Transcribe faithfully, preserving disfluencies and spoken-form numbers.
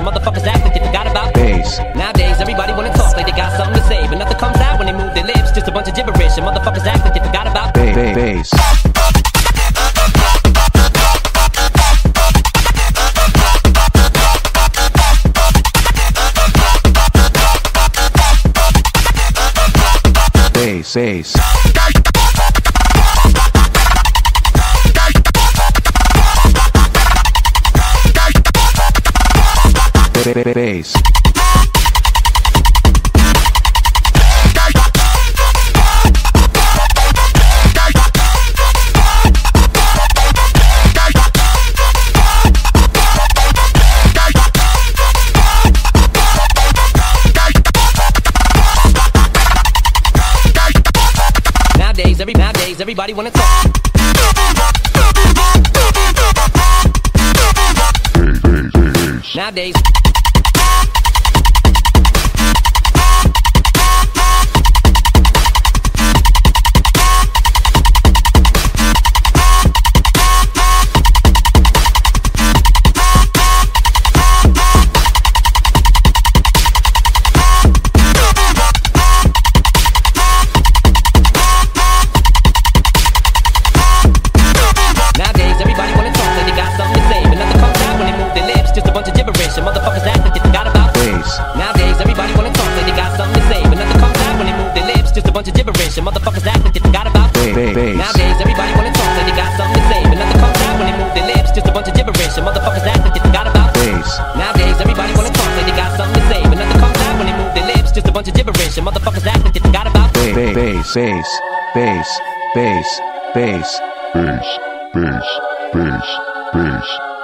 attention. Motherfuckers act like they forgot about bass. Nowadays, everybody wanna talk like they got something to say, but nothing comes out when they move their lips. Just a bunch of gibberish. And motherfuckers act like they forgot about bass. Bass, bass. Bass. Nowadays, every nowadays, everybody wanna talk. Nowadays. Motherfuckers act like they forgot about bass. Nowadays, everybody wanna talk like they got something to say, but nothing comes out when they move their lips. Just a bunch of gibberish. And motherfuckers act like they forgot about bass. Nowadays, everybody wanna talk like they got something to say, but nothing comes out when they move their lips. Just a bunch of gibberish. And motherfuckers act like they forgot about bass. Nowadays, everybody wanna talk like they got something to say, but nothing comes out when they move their lips. Just a bunch of gibberish. And motherfuckers act like they forgot about bass. Bass, bass, bass, bass, bass, bass, bass, bass, bass.